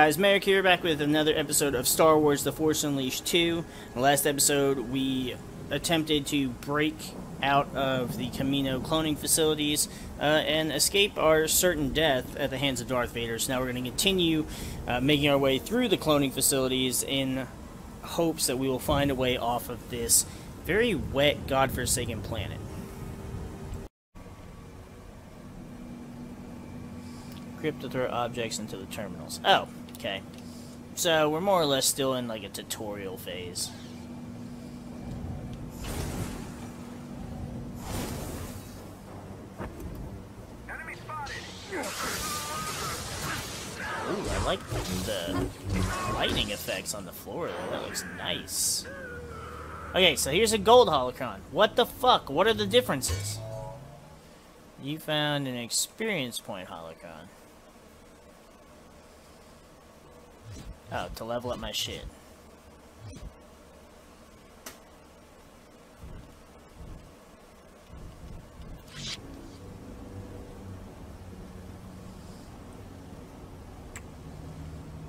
guys, Merrick here, back with another episode of Star Wars The Force Unleashed 2. In the last episode, we attempted to break out of the Kamino cloning facilities and escape our certain death at the hands of Darth Vader. So now we're going to continue making our way through the cloning facilities in hopes that we will find a way off of this very wet, godforsaken planet. Crypt to throw objects into the terminals. Oh, okay. So we're more or less still in like a tutorial phase. Enemy spotted. Ooh, I like the lightning effects on the floor there. That looks nice. Okay, so here's a gold holocron. What the fuck? What are the differences? You found an experience point holocron. Oh, to level up my shit. Look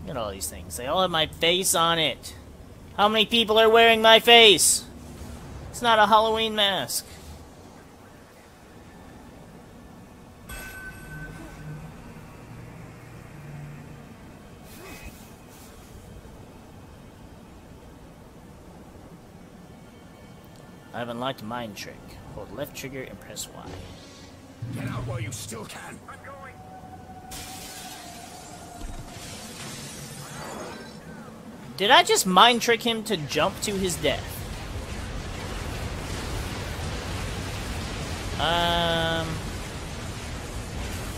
at all these things. They all have my face on it. How many people are wearing my face? It's not a Halloween mask. I've unlocked mind trick. Hold left trigger and press Y. Get out while you still can. I'm going. Did I just mind trick him to jump to his death?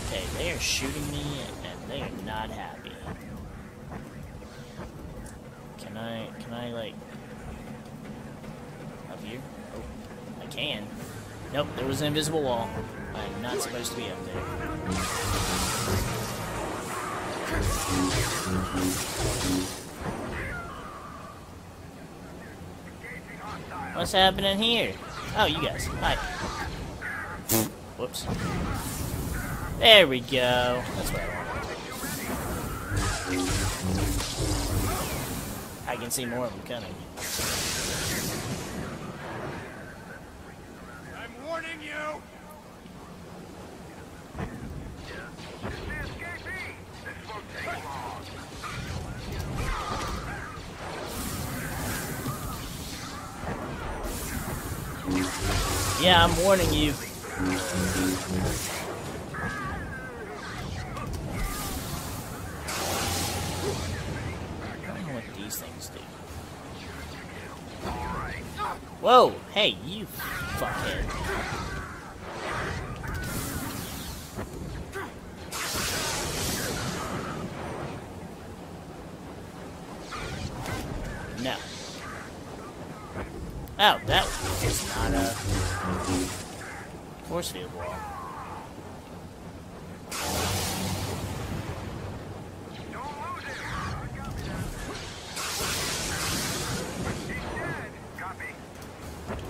Okay, they are shooting me and they are not happy. Can I like up here? Can. Nope, there was an invisible wall. I'm not supposed to be up there. What's happening here? Oh, you guys. Hi. Whoops. There we go. That's what I wanted. I can see more of them coming. Yeah, I'm warning you. I don't know what these things do. Whoa! Hey, you fuckhead. No. Oh, that is not a force field wall.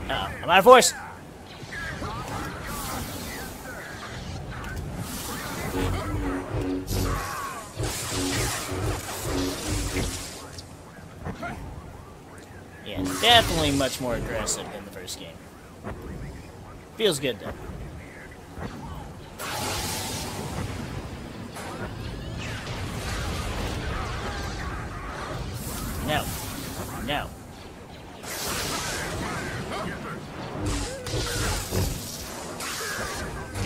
Uh-oh, I'm out of force! Yeah, definitely much more aggressive than the first game. Feels good, though. No. No.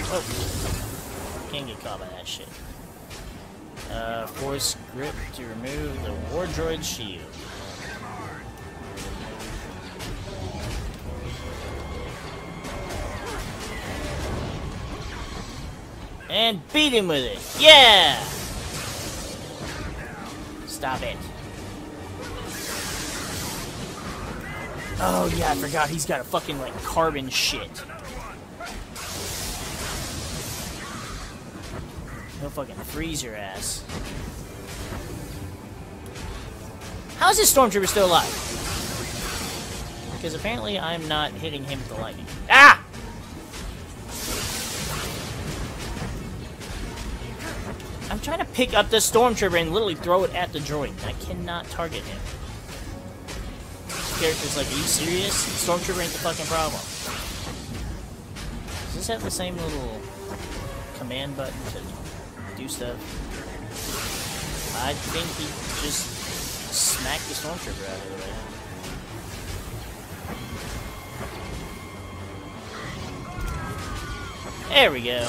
Oh. Can't get caught by that shit. Force grip to remove the war droid shield. And beat him with it. Yeah! Stop it. Oh, yeah, I forgot he's got a fucking, like, carbon shit. He'll fucking freeze your ass. How is this Stormtrooper still alive? Because apparently I'm not hitting him with the lightning. Ah! trying to pick up this Stormtrooper and literally throw it at the droid. I cannot target him. This character's like, are you serious? Stormtrooper ain't the fucking problem. Does this have the same little command button to do stuff? I think he just smacked the Stormtrooper out of the way. There we go.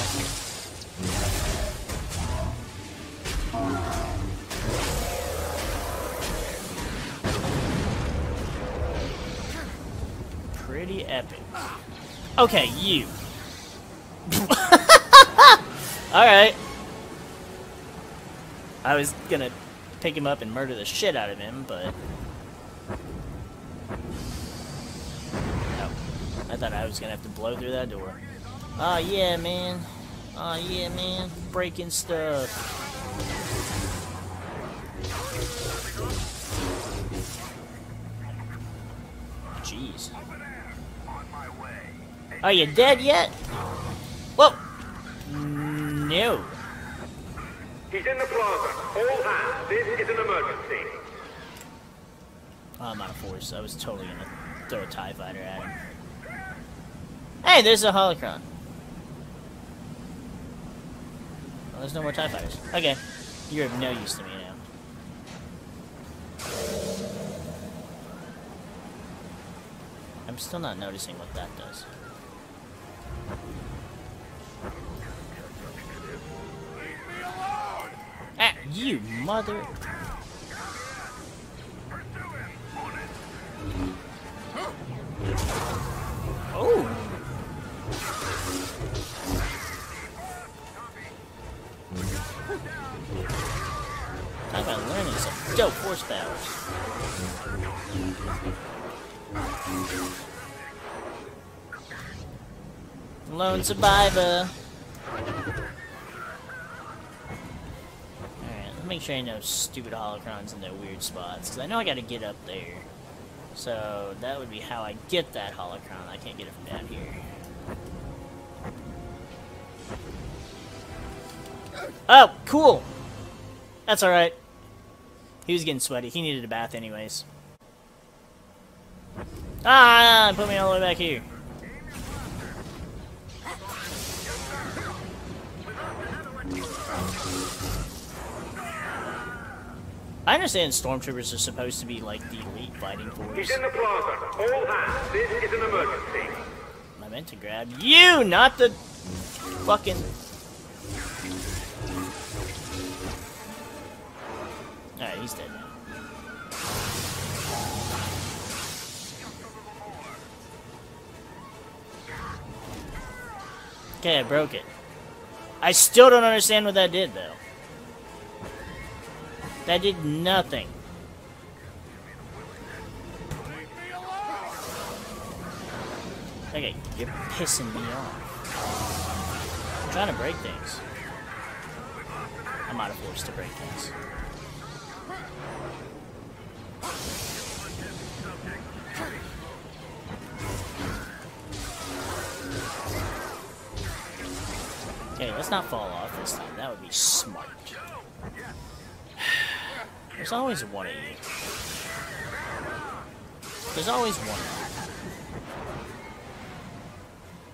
Pretty epic. Okay, you. Alright. I was gonna pick him up and murder the shit out of him, but... Oh. I thought I was gonna have to blow through that door. Oh yeah, man. Oh yeah, man. Breaking stuff. Jeez. Are you dead yet? Whoa. No. He's in the plaza. Hold on. This is an emergency. Oh, I'm out of force. I was totally gonna throw a TIE fighter at him. Hey, there's a holocron. Well, there's no more TIE fighters. Okay. You're of no use to me now. I'm still not noticing what that does. Leave me alone! Ah, you mother... Oh! Talk about learning some dope force powers. Lone survivor. Alright, let's make sure I know stupid holocrons in their weird spots, because I know I gotta get up there. So that would be how I get that holocron. I can't get it from down here. Oh, cool! That's alright. He was getting sweaty. He needed a bath anyways. Ah! Put me all the way back here. I understand Stormtroopers are supposed to be like the elite fighting force. He's in the plaza. Hold on. This is an emergency. I meant to grab you, not the fucking... Alright, he's dead now. Okay, I broke it. I still don't understand what that did, though. That did nothing. Okay, you're pissing me off. I'm trying to break things. I'm out of force to break things. Okay, let's not fall off this time. That would be smart. There's always one of you. There's always one.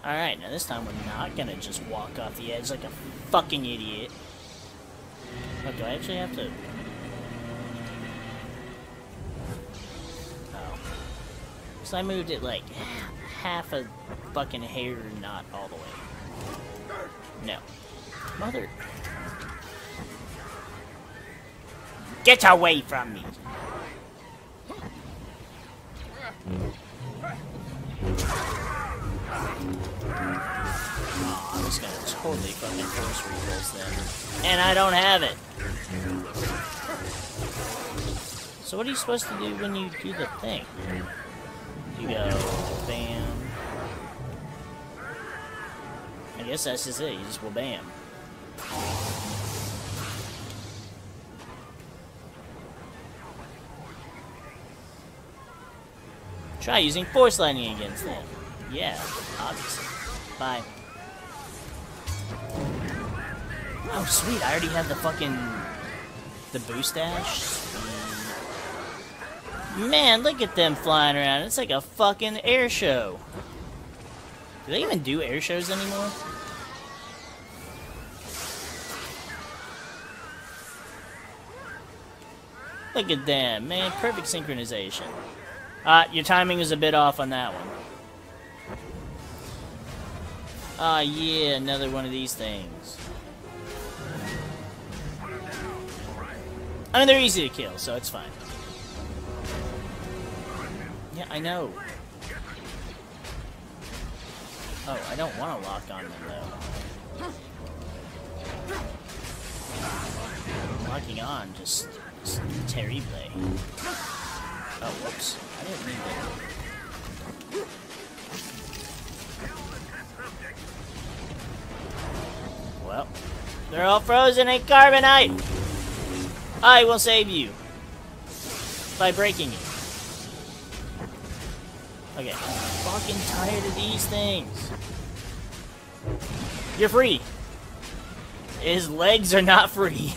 Alright, now this time we're not gonna just walk off the edge like a fucking idiot. Oh, do I actually have to... Oh. So I moved it like half a fucking hair, not all the way. No. Mother... Get away from me! Oh, I was gonna totally fucking force refills then. And I don't have it! So what are you supposed to do when you do the thing? You go... Bam. I guess that's just it, you just will bam. Try using force lightning against them. Yeah, obviously. Bye. Oh, sweet, I already have the fucking... the boostache. Man, look at them flying around. It's like a fucking air show. Do they even do air shows anymore? Look at them, man. Perfect synchronization. Your timing is a bit off on that one. Ah, yeah, another one of these things. I mean, they're easy to kill, so it's fine. Yeah, I know. Oh, I don't want to lock on them, though. Locking on just... it's terrible. Oh, whoops. I didn't mean that. Well, they're all frozen in carbonite! I will save you. By breaking it. Okay, I'm fucking tired of these things. You're free. His legs are not free.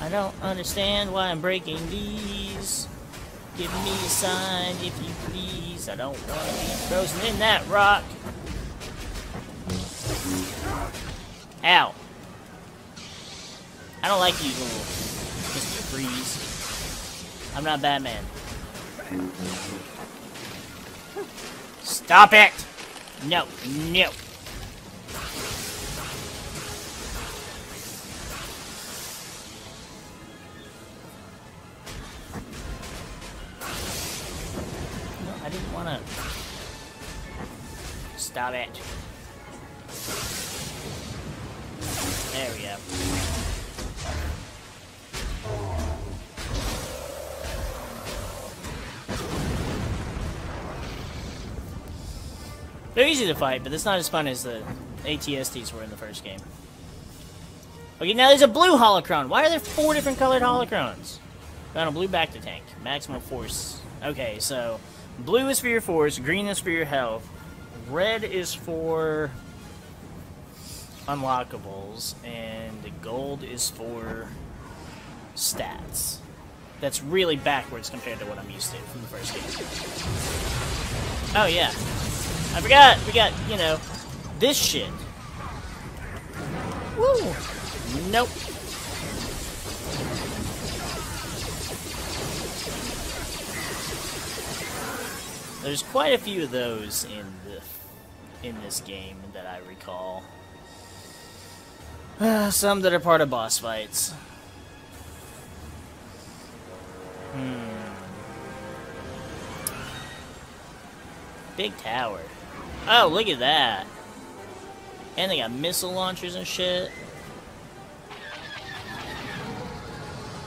I don't understand why I'm breaking these. Give me a sign if you please. I don't want to be frozen in that rock. Ow. I don't like you, little Mr. Freeze. I'm not Batman. Stop it! No, no. No, I didn't want to. Stop it. There we go. They're easy to fight, but it's not as fun as the AT-STs were in the first game. Okay, now there's a blue holocron. Why are there 4 different colored holocrons? Found a blue bacta tank. Maximum force. Okay, so blue is for your force, green is for your health, red is for unlockables, and the gold is for stats. That's really backwards compared to what I'm used to from the first game. Oh, yeah. I forgot, we got, you know, this shit. Woo! Nope. There's quite a few of those in this game that I recall. Some that are part of boss fights. Big tower. Oh, look at that. And they got missile launchers and shit.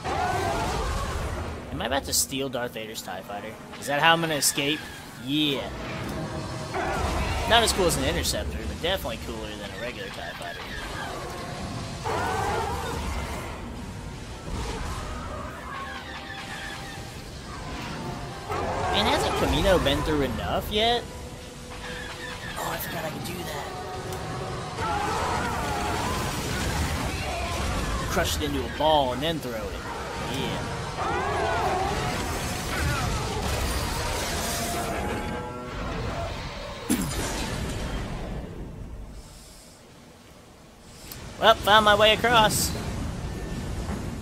Am I about to steal Darth Vader's TIE fighter? Is that how I'm gonna escape? Yeah. Not as cool as an interceptor, but definitely cooler than a regular TIE fighter. And hasn't Kamino been through enough yet? Oh, I forgot I could do that. Crush it into a ball and then throw it. Yeah. Well, found my way across.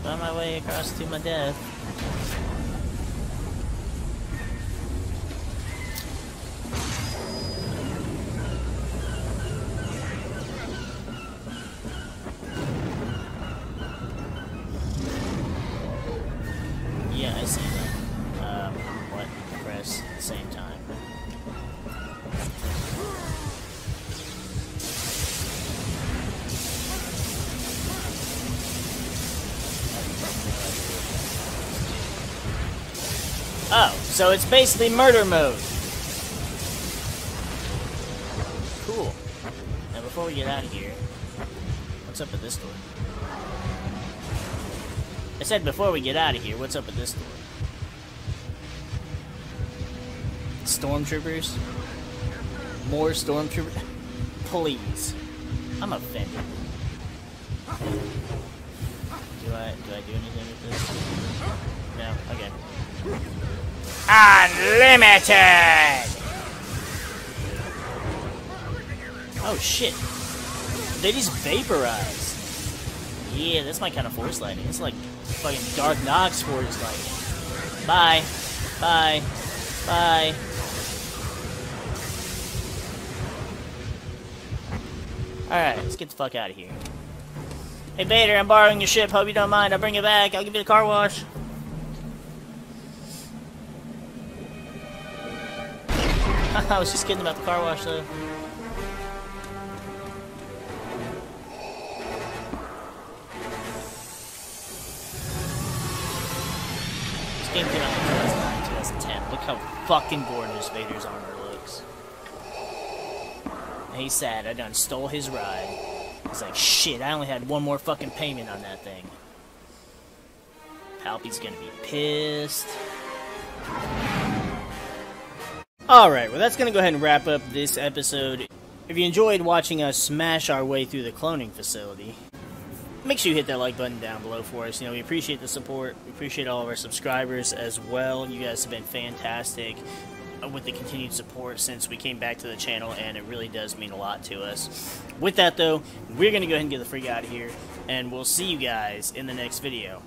Found my way across to my death. Oh, so it's basically murder mode. Cool. Now before we get out of here, what's up at this door? I said before we get out of here, what's up at this door? Stormtroopers? More stormtroopers? Please. I'm offended. Do I do anything with this? No, okay. Unlimited! Oh shit. They just vaporized. Yeah, that's my kind of force lightning. It's like fucking Dark Nox force lightning. Bye. Bye. Bye. Alright, let's get the fuck out of here. Hey Vader, I'm borrowing your ship. Hope you don't mind. I'll bring it back. I'll give you the car wash. I was just kidding about the car wash though. This game came out in 2009, 2010. Look how fucking gorgeous Vader's armor looks. And he's sad. I done stole his ride. He's like, shit, I only had one more fucking payment on that thing. Palpy's gonna be pissed. Alright, well that's gonna go ahead and wrap up this episode. If you enjoyed watching us smash our way through the cloning facility, make sure you hit that like button down below for us. You know, we appreciate the support. We appreciate all of our subscribers as well. You guys have been fantastic with the continued support since we came back to the channel, and it really does mean a lot to us. With that, though, we're going to go ahead and get the freak out of here, and we'll see you guys in the next video.